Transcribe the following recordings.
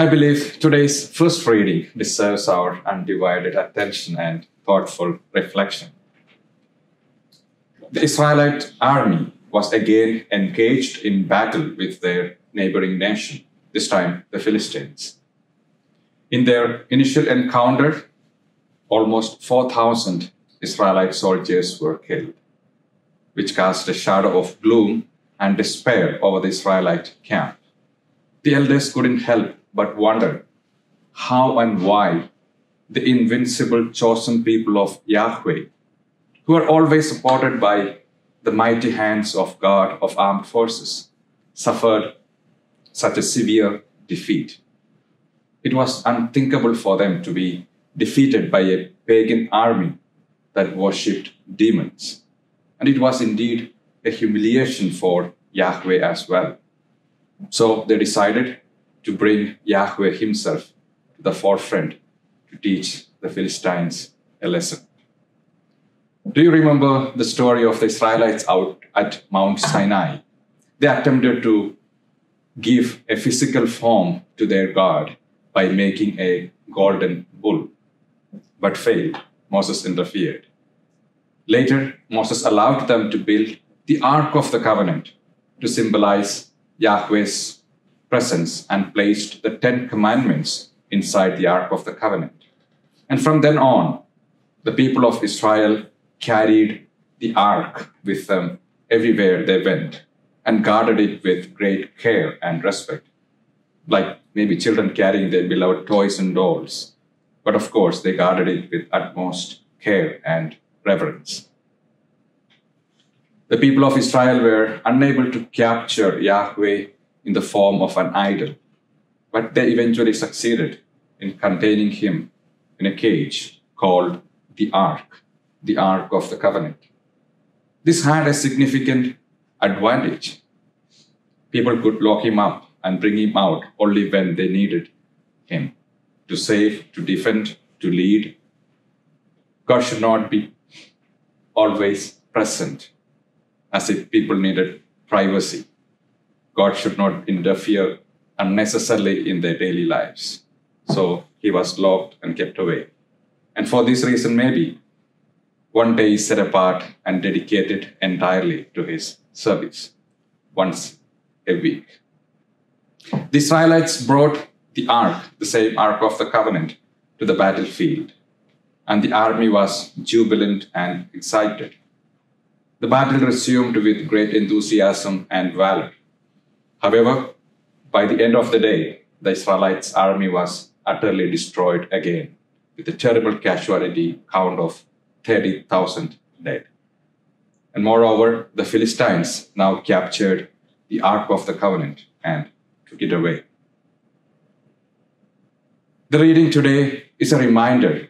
I believe today's first reading deserves our undivided attention and thoughtful reflection. The Israelite army was again engaged in battle with their neighboring nation, this time the Philistines. In their initial encounter, almost 4,000 Israelite soldiers were killed, which cast a shadow of gloom and despair over the Israelite camp. The elders couldn't help but wonder how and why the invincible chosen people of Yahweh, who are always supported by the mighty hands of God of armed forces, suffered such a severe defeat. It was unthinkable for them to be defeated by a pagan army that worshipped demons. And it was indeed a humiliation for Yahweh as well. So they decided to bring Yahweh himself to the forefront to teach the Philistines a lesson. Do you remember the story of the Israelites out at Mount Sinai? They attempted to give a physical form to their God by making a golden bull, but failed. Moses interfered. Later, Moses allowed them to build the Ark of the Covenant to symbolize Yahweh's presence and placed the 10 commandments inside the Ark of the Covenant. And from then on, the people of Israel carried the Ark with them everywhere they went and guarded it with great care and respect, like maybe children carrying their beloved toys and dolls. But of course, they guarded it with utmost care and reverence. The people of Israel were unable to capture Yahweh in the form of an idol, but they eventually succeeded in containing him in a cage called the Ark of the Covenant. This had a significant advantage. People could lock him up and bring him out only when they needed him to save, to defend, to lead. God should not be always present, as if people needed privacy. God should not interfere unnecessarily in their daily lives. So he was locked and kept away. And for this reason, maybe one day is set apart and dedicated entirely to his service, once a week. The Israelites brought the Ark, the same Ark of the Covenant, to the battlefield. And the army was jubilant and excited. The battle resumed with great enthusiasm and valor. However, by the end of the day, the Israelites' army was utterly destroyed again, with a terrible casualty count of 30,000 dead. And moreover, the Philistines now captured the Ark of the Covenant and took it away. The reading today is a reminder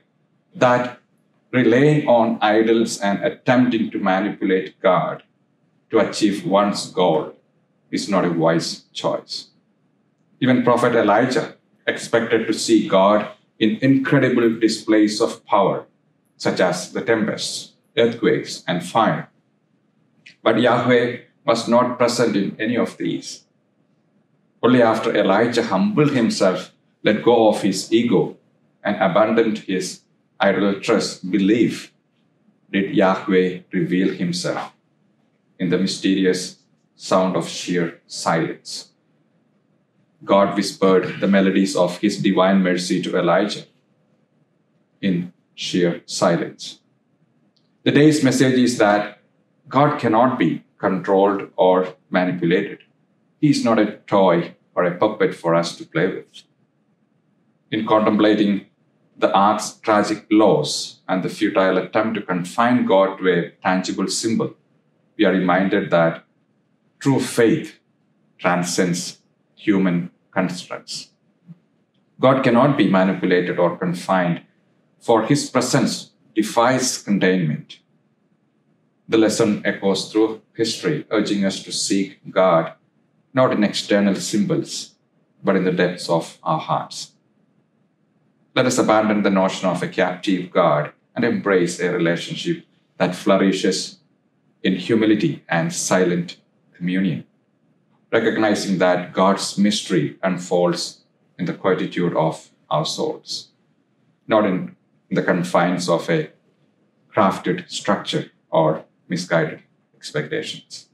that relying on idols and attempting to manipulate God to achieve one's goal is not a wise choice. Even Prophet Elijah expected to see God in incredible displays of power, such as the tempests, earthquakes, and fire. But Yahweh was not present in any of these. Only after Elijah humbled himself, let go of his ego, and abandoned his idolatrous belief, did Yahweh reveal himself in the mysterious sound of sheer silence. God whispered the melodies of his divine mercy to Elijah in sheer silence. The day's message is that God cannot be controlled or manipulated. He is not a toy or a puppet for us to play with. In contemplating the Ark's tragic loss and the futile attempt to confine God to a tangible symbol, we are reminded that true faith transcends human constructs. God cannot be manipulated or confined, for his presence defies containment. The lesson echoes through history, urging us to seek God not in external symbols, but in the depths of our hearts. Let us abandon the notion of a captive God and embrace a relationship that flourishes in humility and silent communion, recognizing that God's mystery unfolds in the quietude of our souls, not in the confines of a crafted structure or misguided expectations.